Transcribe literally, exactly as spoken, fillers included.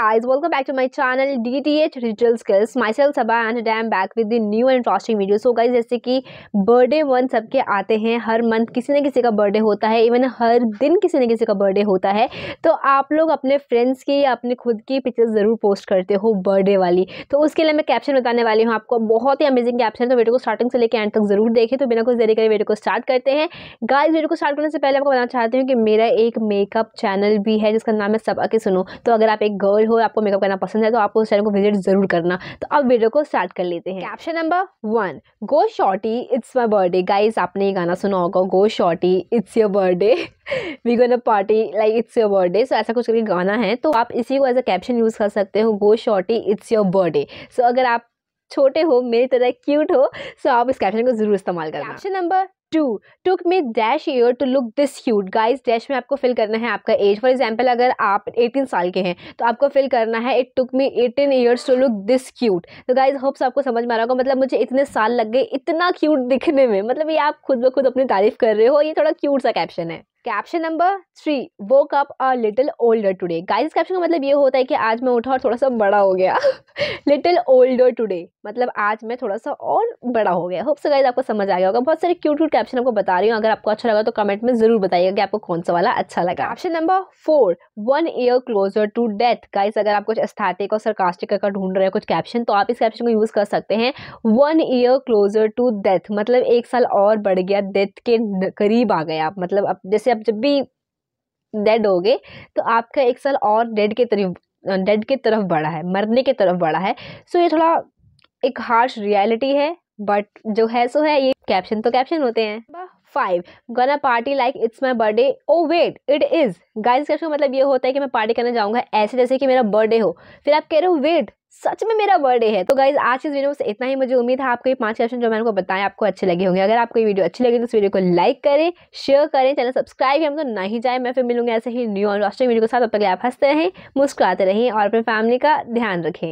guys, welcome back to my channel D T H Digital Skills. Myself Saba and today I'm back with the new and interesting video. So guys, जैसे कि birthday one सबके आते हैं, हर month किसी न किसी का birthday होता है, इवन हर दिन किसी न किसी का बर्थडे होता है. तो आप लोग अपने फ्रेंड्स की या अपने खुद की पिक्चर्स ज़रूर पोस्ट करते हो बर्थडे वाली. तो उसके लिए मैं कैप्शन बताने वाली हूँ आपको. बहुत ही अमेजिंग कैप्शन है, तो वीडियो को स्टार्टिंग से लेकर एंड तक ज़रूर देखें. तो बिना कुछ देरी करें वीडियो को स्टार्ट करते हैं. गाइज, वीडियो को स्टार्ट करने से पहले आपको बताना चाहती हूँ कि मेरा एक मेकअप चैनल भी है जिसका नाम है सबा के सुनो. तो अगर आप एक गर्ल हो, आपको मेकअप करना पसंद है, तो आपको उस चैनल को विजिट जरूर करना. तो अब वीडियो को स्टार्ट कर लेते हैं. Caption number one, go shorty it's my birthday. Guys, आपने ये गाना सुना होगा, go shorty it's your birthday we gonna party like it's your birthday. So ऐसा कुछ करके गाना है, तो आप इसी को एज अ कैप्शन यूज़ कर सकते हो, go shorty it's your birthday. So अगर आप छोटे हो, मेरी तरह क्यूट हो, सो आप इस कैप्शन को ज़रूर इस्तेमाल करना. Caption number two, took me dash year to look this cute. Guys, dash में आपको फिल करना है आपका एज. फॉर एग्जांपल, अगर आप अठारह साल के हैं तो आपको फिल करना है it took me eighteen years to look this cute. तो गाइस, होप्स आपको समझ में आ रहा होगा. मतलब मुझे इतने साल लग गए इतना क्यूट दिखने में. मतलब ये आप खुद ब खुद अपनी तारीफ कर रहे हो. ये थोड़ा क्यूट सा कैप्शन है. Caption number three, woke up a little older today. Guys, caption का मतलब ये होता है कि आज मैं उठा और थोड़ा सा बड़ा हो गया. लिटिल ओल्डर टुडे मतलब आज मैं थोड़ा सा और बड़ा हो गया. होप सो गाइस आपको समझ आ गया होगा. बहुत सारे क्यूट क्यूट कैप्शन आपको बता रही हूँ. अगर आपको अच्छा लगा तो कमेंट में जरूर बताइएगा कि आपको कौन सा वाला अच्छा लगा. Caption number four, one year closer to death. Guys, अगर आप कुछ एस्थेटिक और सरकास्टिक का ढूंढ रहे हो कुछ कैप्शन, तो आप इस कैप्शन को यूज़ कर सकते हैं. One year closer to death मतलब एक साल और बढ़ गया, डेथ के करीब आ गए आप. मतलब अब जैसे आप जब भी डेड हो गए तो आपका एक साल और डेड के तरफ डेड के तरफ बढ़ा है, मरने के तरफ बढ़ा है. सो ये थोड़ा एक हार्श रियलिटी है, बट जो है सो है. ये कैप्शन तो कैप्शन होते हैं. Five, gonna party like it's my birthday. Oh wait it is. Guys, caption का मतलब ये होता है कि मैं पार्टी करने जाऊँगा ऐसे जैसे कि मेरा बर्थडे हो, फिर आप कह रहे हो वेट सच में मेरा बर्थडे है. तो गाइज, आज इस वीडियो में से इतना ही. मुझे उम्मीद है आपको ये पांच क्वेश्चन जो मैंने को बताया आपको अच्छे लगे होंगे. अगर आपको ये वीडियो अच्छी लगी तो इस वीडियो को लाइक करें, शेयर करें, चैनल सब्सक्राइब करें. तो नहीं जाए, मैं फिर मिलूंगा ऐसे ही न्यू और इंटरेस्टिंग वीडियो के साथ. तब तक आप हंसते रहें, मुस्कुराते रहें और अपनी फैमिली का ध्यान रखें.